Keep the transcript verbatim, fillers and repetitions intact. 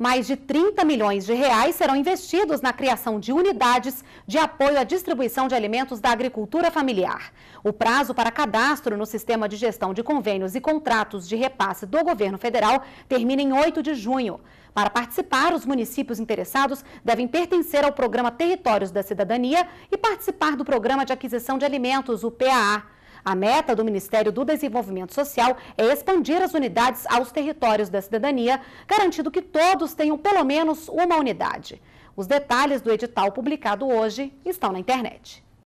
Mais de trinta milhões de reais serão investidos na criação de unidades de apoio à distribuição de alimentos da agricultura familiar. O prazo para cadastro no Sistema de Gestão de Convênios e Contratos de Repasse do Governo Federal termina em oito de junho. Para participar, os municípios interessados devem pertencer ao Programa Territórios da Cidadania e participar do Programa de Aquisição de Alimentos, o P A A. A meta do Ministério do Desenvolvimento Social é expandir as unidades aos territórios da cidadania, garantindo que todos tenham pelo menos uma unidade. Os detalhes do edital publicado hoje estão na internet.